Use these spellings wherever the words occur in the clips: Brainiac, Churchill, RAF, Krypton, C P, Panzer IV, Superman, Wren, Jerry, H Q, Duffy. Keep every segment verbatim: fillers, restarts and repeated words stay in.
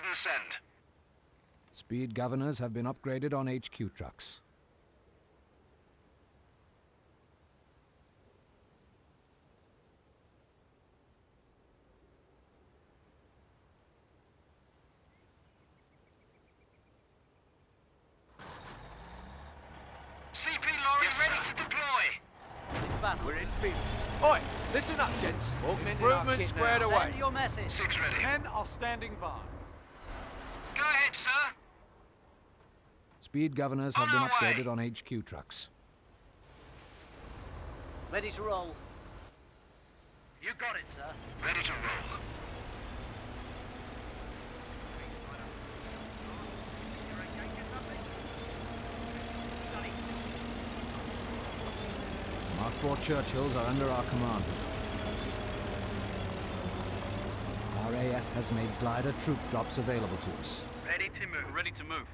ahead and send. Speed governors have been upgraded on H Q trucks. Movement squared away. Send your message. Six ready. Men are standing by. Go ahead, sir. Speed governors have been upgraded on H Q trucks. Ready to roll. You got it, sir. Ready to roll. Mark four Churchills are under our command. R A F has made glider troop drops available to us. Ready to move. We're ready to move.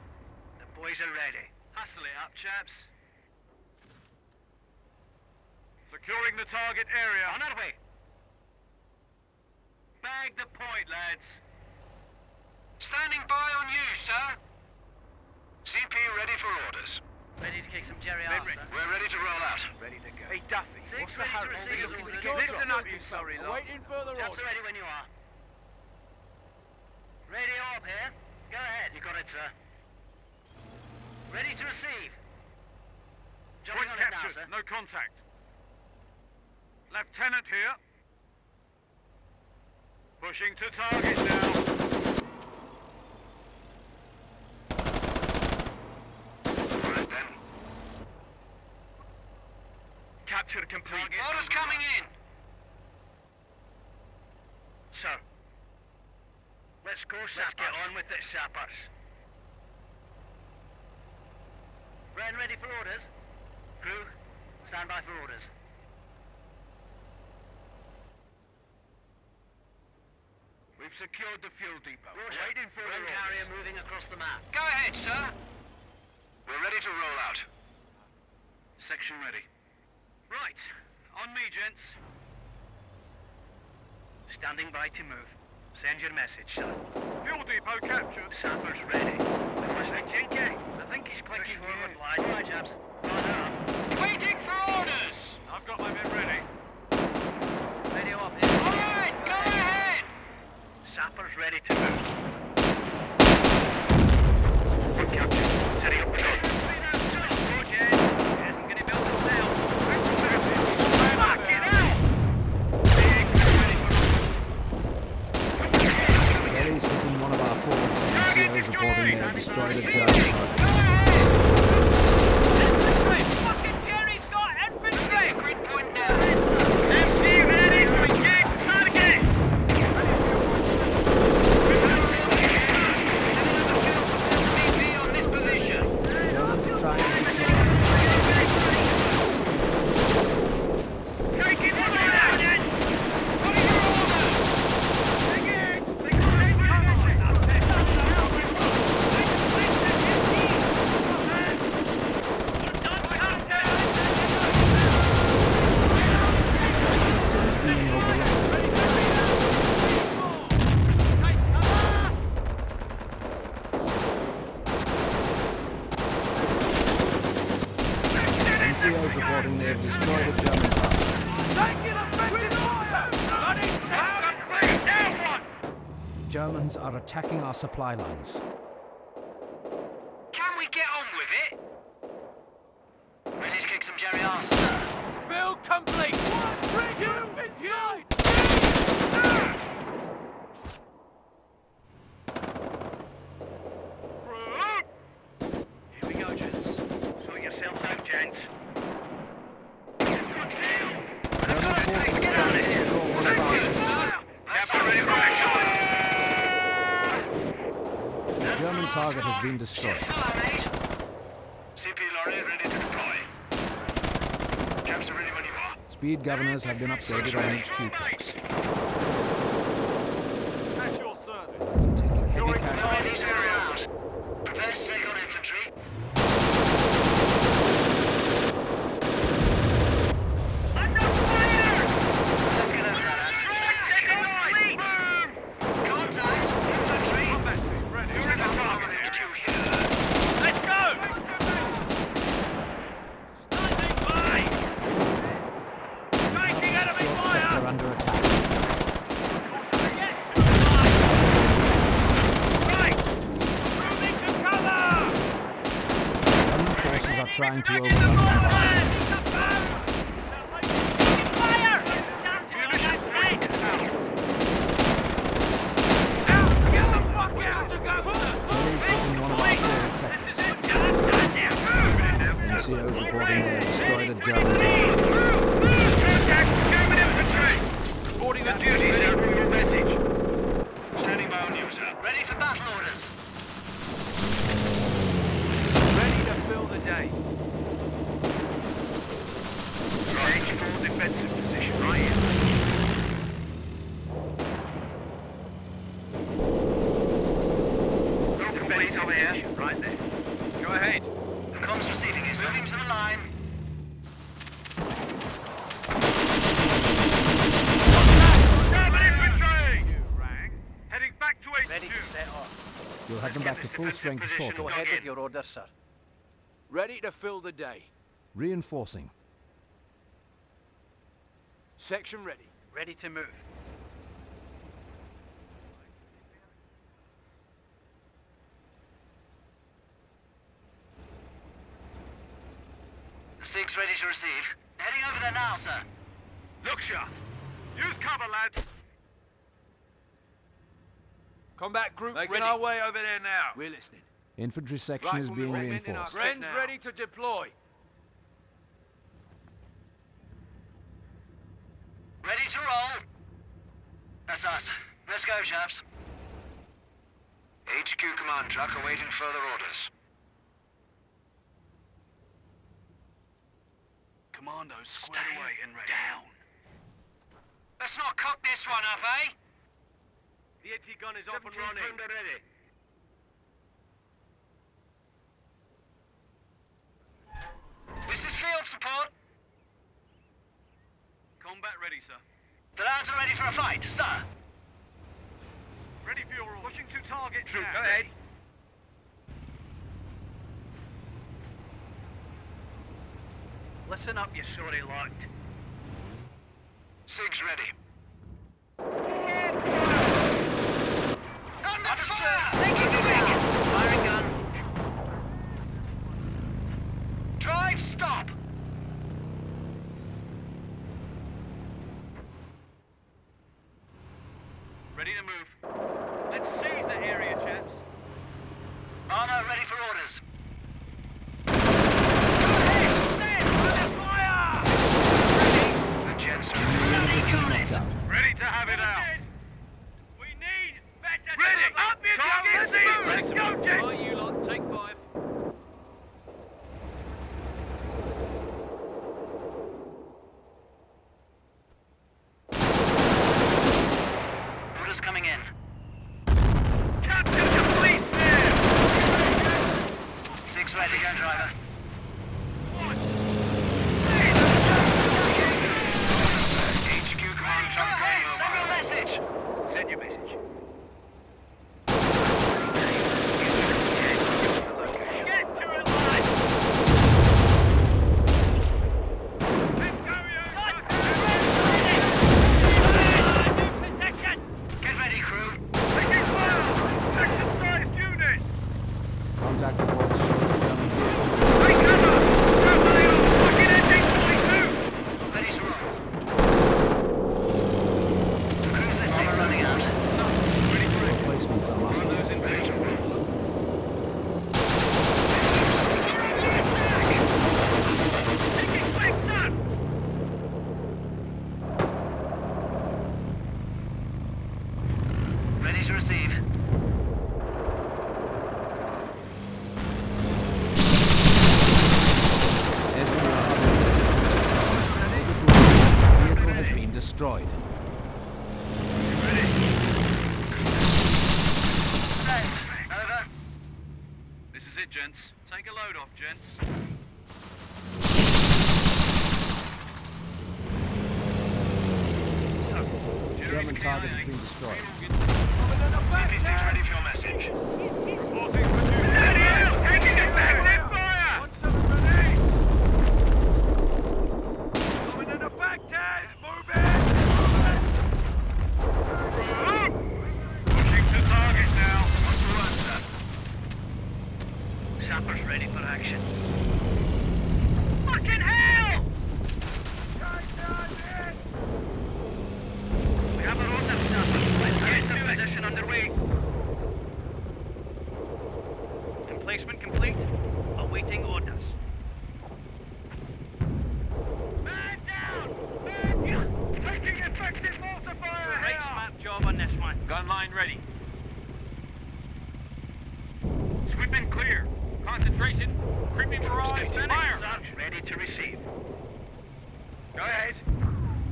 The boys are ready. Hustle it up, chaps. Securing the target area. On our way. Bag the point, lads. Standing by on you, sir. C P ready for orders. Ready to kick some Jerry out, sir. We're ready to roll out. Ready to go. Hey, Duffy. Six what's ready the to receive your orders. Listen up, you sorry lot. Waiting further orders. Chaps are ready when you are. Radio up here. Go ahead. You got it, sir. Ready to receive. Jumping on it now, sir. No contact. Lieutenant here. Pushing to target now. Right then. Capture complete. Orders coming in. Sir. Let's go, Let's sappers. Get on with it, sappers. Wren ready for orders. Crew, stand by for orders. We've secured the fuel depot. Roger. Waiting for Wren carrier moving across the map. Go ahead, sir. We're ready to roll out. Section ready. Right. On me, gents. Standing by to move. Send your message, sir. Fuel depot captured. Sappers ready. Requesting Jinky. I think he's clicking forward lights. All right, chaps. Waiting for orders! I've got my men ready. Ready up here. All right, go ahead! Sappers ready to move. We're captured. Teddy up the gun. Destroyed the gun. Fucking Jerry's got infantry! Green point now. M C ready to engage target! M C B on this position. Germans are trying to secure. Take it down, Ed! Germans are attacking our supply lines. Can we get on with it? Ready to kick some Jerry arse, sir. Build complete! One, three, two, inside! Here we go, gents. Sort yourselves out, gents. Just got nailed! I've got to take it out of here! Captain ready for action! The German target has been destroyed. C P lorry ready to deploy. Caps are ready when you are. Speed governors have been upgraded on H Q trucks. At your service. Taking heavy casualties. Prepare to take on infantry. Under fire! Let's get over that. Let's take on light! Contact! Infantry! are under attack. Trying to overrun Jerry's taking one of our forward sectors. N C Os reporting they have destroyed a German. Reporting the duties out from your message. Standing by on you, sir. Ready for battle orders. Fill the day. Right. H four defensive position, right here. Complete over here. Right there. Go ahead. The comms receiving is moving to the line. Heading back to H two. Ready to set up. You'll have them back to full strength shortly. Go ahead with your order, sir. Ready to fill the day. Reinforcing. Section ready. Ready to move. Six ready to receive. Heading over there now, sir. Look sharp. Use cover, lads. Combat group, we're on our way over there now. We're listening. Infantry section right, is being reinforced. Wren's ready to deploy. Ready to roll. That's us. Let's go, chaps. H Q command truck awaiting further orders. Commandos squared away and ready. Down. Let's not cock this one up, eh? The anti-gun is up and running. Ready. This is field support. Combat ready, sir. The lads are ready for a fight, sir. Ready for your order. Pushing to target. Troop, go ahead. Listen up, you sorry lot. Sig's ready. Under fire! Thank you, firing gun. Drive stop! Ready to move. Let's seize the area, chaps. Armor ready for orders. Go ahead! Set! Under fire! Ready? The jets are ready. Got it! Ready to have it out! We need better... Ready! Up your let's, let's go, jets! Right, you lot, take five. Coming in. Captain, complete there! Six ready, go driver. What? H Q command truck going over. Send your message! Send your message. Get to it, lads! Contact the boats. Take cover! Nobody on fucking engine forty-two! Ready to roll. The cruise is next running out. No. Ready for replacements are lost. Those in danger. Taking flanks up! Ready to receive. Destroyed. Ready. Safe. Over. This is it, gents. Take a load off, gents. So, German target has been destroyed. C P C's ready for your message. Reporting for duty. Taking it back! Fire! Coming in the back, Dad! Move it! awaiting orders. Man down! Man down! Taking effective mortar fire! Great smart job on this one. Gun line ready. Sweeping clear. Concentration. Creeping barrage. Fire! Sergeant ready to receive. Go ahead.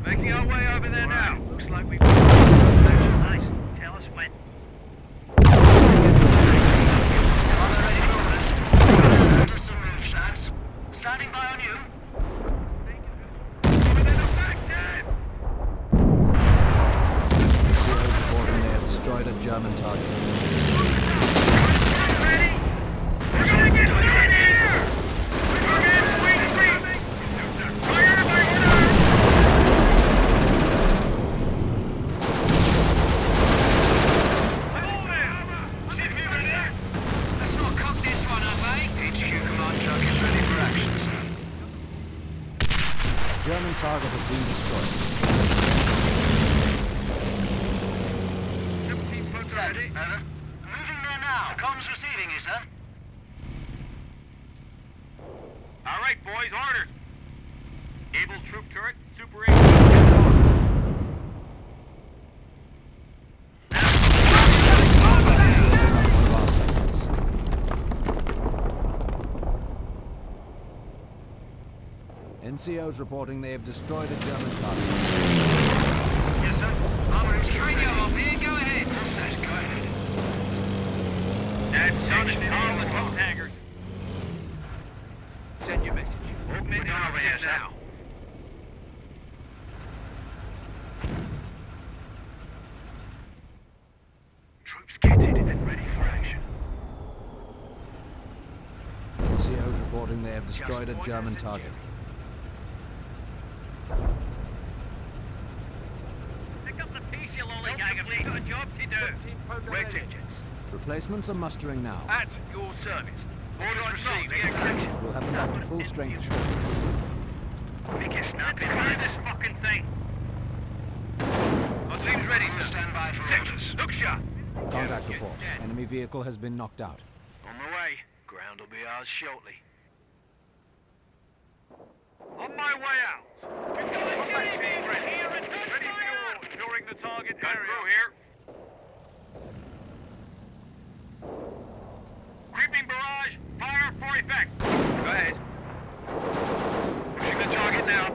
Making our way over there now. Looks like we've got action. Nice. Tell us when. Standing by on you. Over there, the destroyed a German target. Ready? We're gonna get down here! We're gonna get wing wing! Fire by order! See if you were there! Let's not cock this one up, eh? H Q command truck is ready for action. German target has been destroyed. Sir, ready. Over. Moving there now. Comms receiving you, sir. All right, boys, order. Able troop turret, super eight. N C Os reporting they have destroyed a German target. Yes, sir. Armour is carrying up here. Go ahead. Sash, go ahead. That's section in all the top taggers. Send your message. Augment over here now. Troops kitted and ready for action. N C Os reporting they have destroyed a German target. Replacements are mustering now. At your service. Orders received. We'll have them back to full strength shortly. Make it snap. Let's try this fucking thing. Our team's ready, sir. Stand by for sections. Look sharp. Contact report. Enemy vehicle has been knocked out. On the way. Ground will be ours shortly. On my way out. We've got a T V here and ready for orders. During the target area. Here. Creeping barrage, fire for effect. Go ahead. Pushing the target now.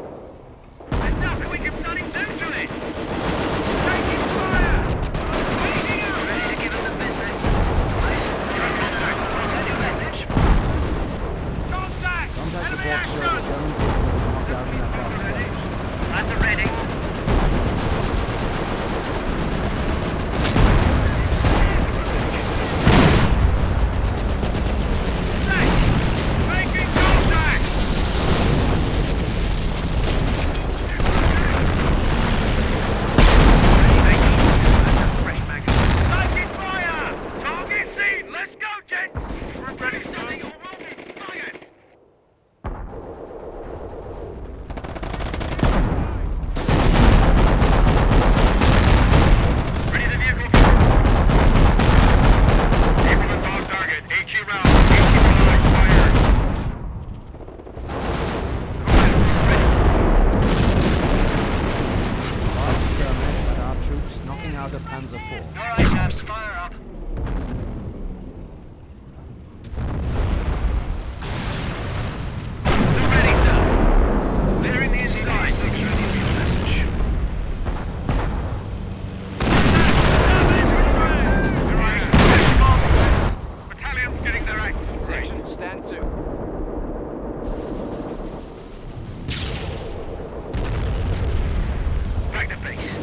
Enough, we keep turning them to it. Taking fire. Ready to give them the business. Send your message. Contact. Contact enemy action. At the ready.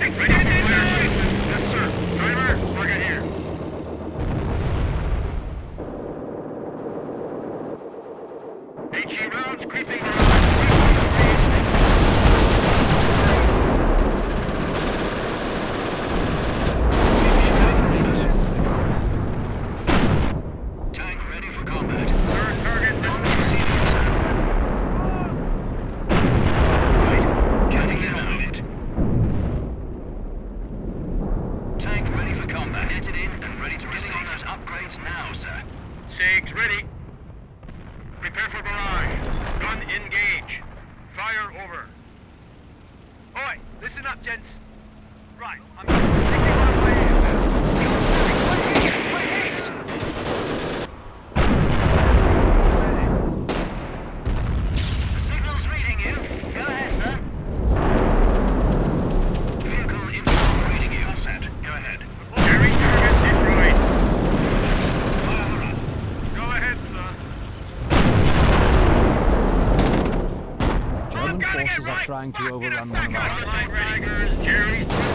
Ready? Yes, sir. Driver, target here. up, gents. Right, I'm taking my way in now. Quick hits! The signal's reading you. Go ahead, sir. Vehicle install reading you. All set. Go ahead. Jerry, targets is right. Fire up. Go ahead, sir. German forces right. are trying to Fuck, overrun one of our sectors. Jerry's vehicle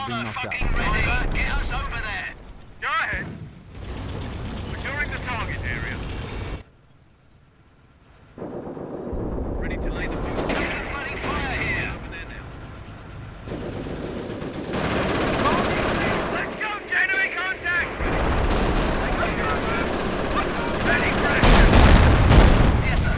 has been knocked out. River, get us over there. Go ahead. Securing the target area. Ready to lay the boost. Taking bloody fire here. Over there now. Let's go, January contact! Ready, crash! Yes, sir.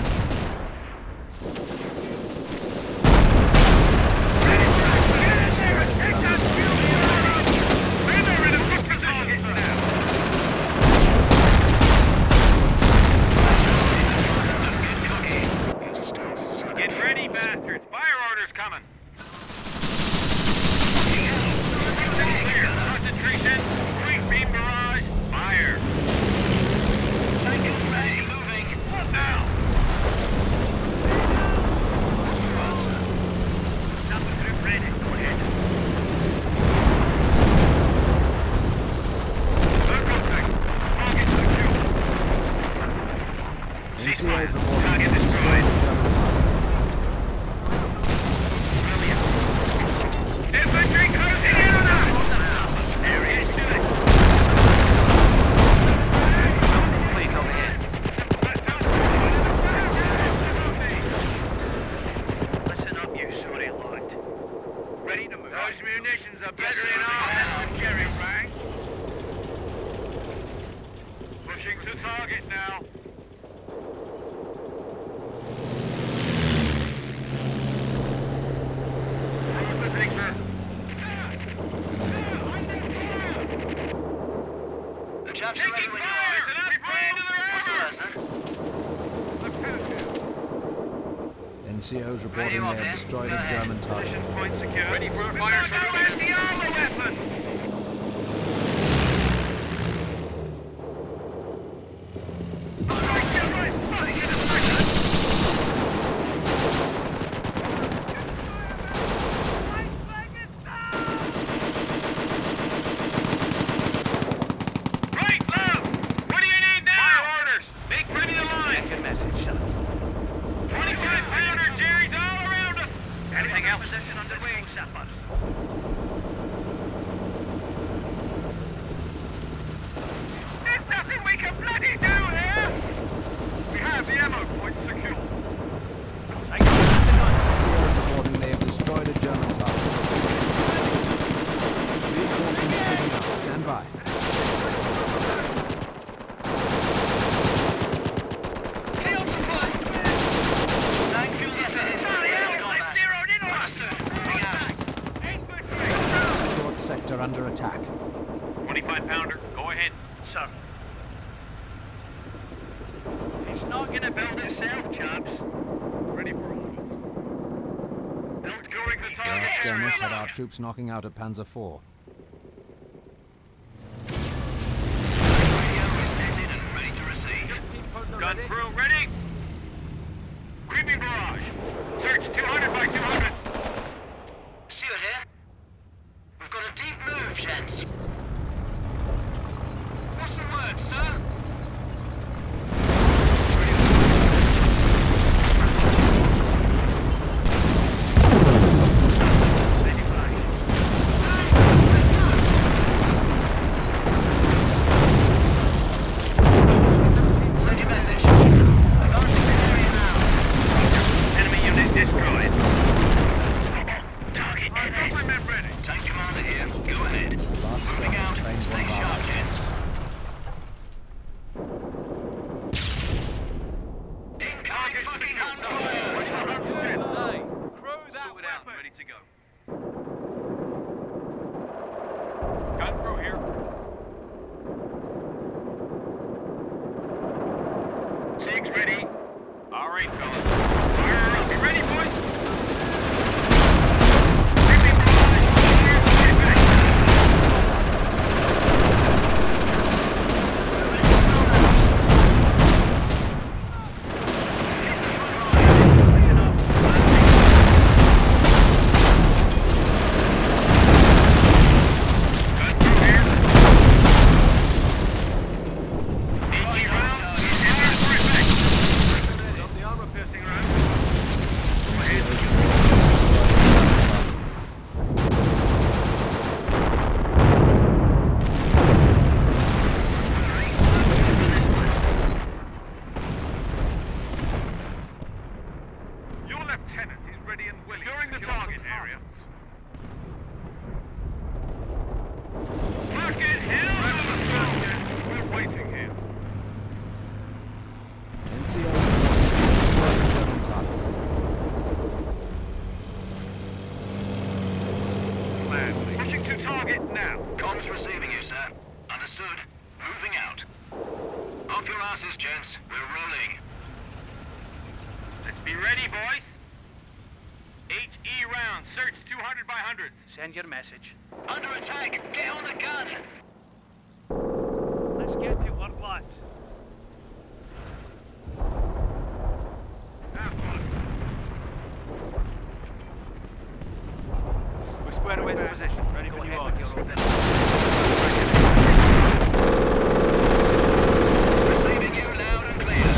N C Os reporting they have destroyed a German target. Point secure. Ready for a fire weapon! Under attack. twenty-five pounder, go ahead, sir. It's not going to build itself, chaps. Ready for all of us. Build going the target area. Skirmish had our troops knocking out a Panzer four. Gun crew ready. Creeping barrage. Search two hundred by two hundred. Steward here. We've got a deep move, gents. What's the word, sir? Send your message. Advancing the area now. Enemy unit destroyed. it out and ready to go. Gun crew here. Sigs ready. All right, fellas. Fire up. You ready, boys? Send your message. Under attack! Get on the gun! Let's get to our plots. We're squared away to position. Ready for you all. Receiving you loud and clear.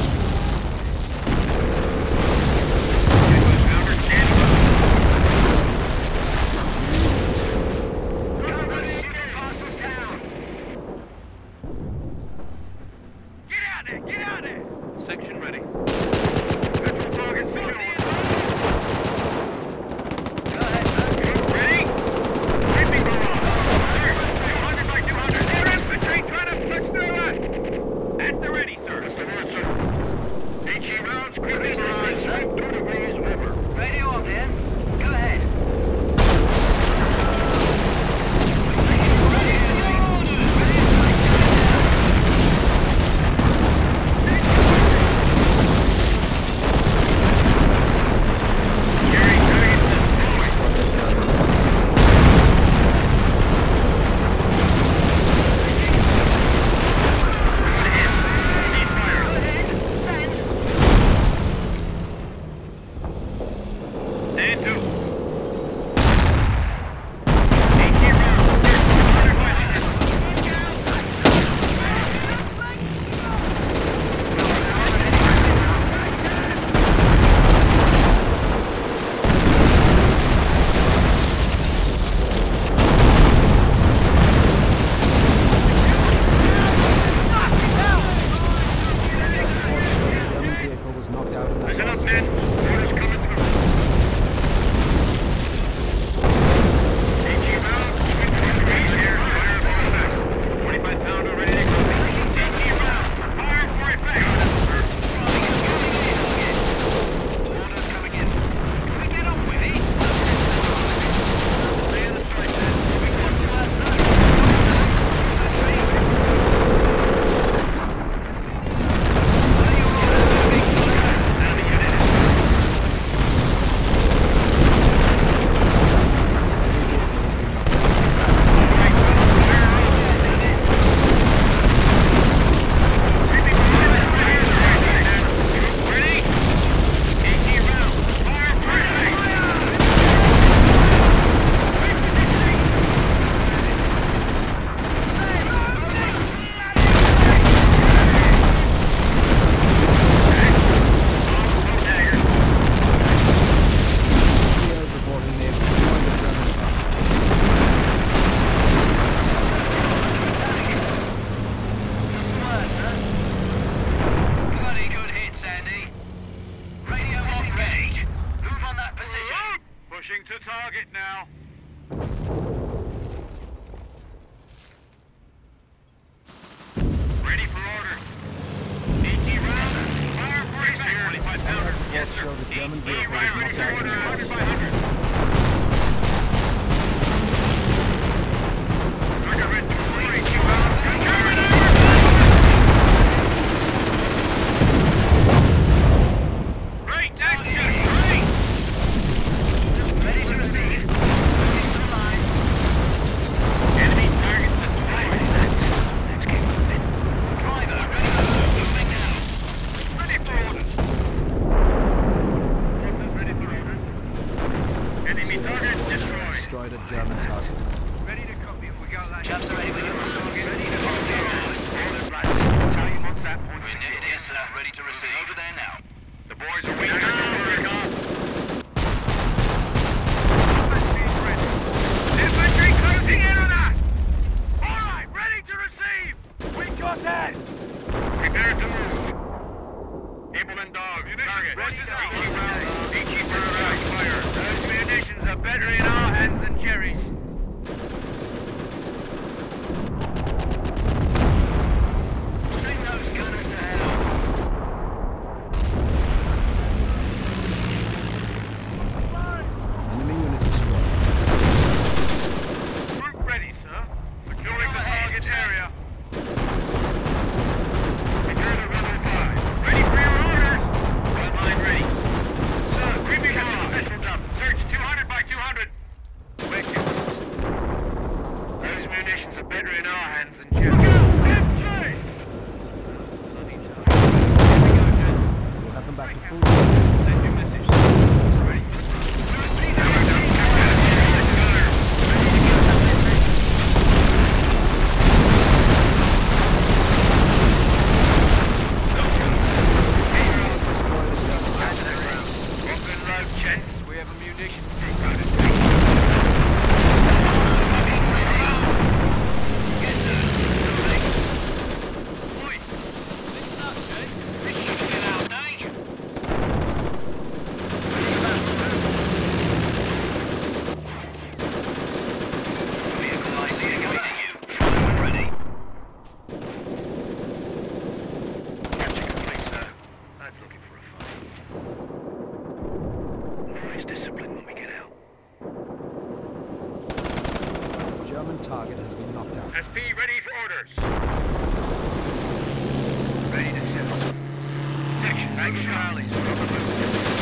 Yes, sir. The German vehicle is not Enemy target destroyed. Destroyed a German target. Ready to copy if we got like Chaps are ready with you. Ready to copy. Battalion wants that point secure. Yes, sir. Ready to receive. Over there now. The boys are waiting. We're gone. Infantry closing in on us. All right, ready to receive. We got that. Prepare to move. Able and dog. Munitions. Rushes out. H E fire. Those munitions are better in our hands than Jerry's. Charlie's on the move.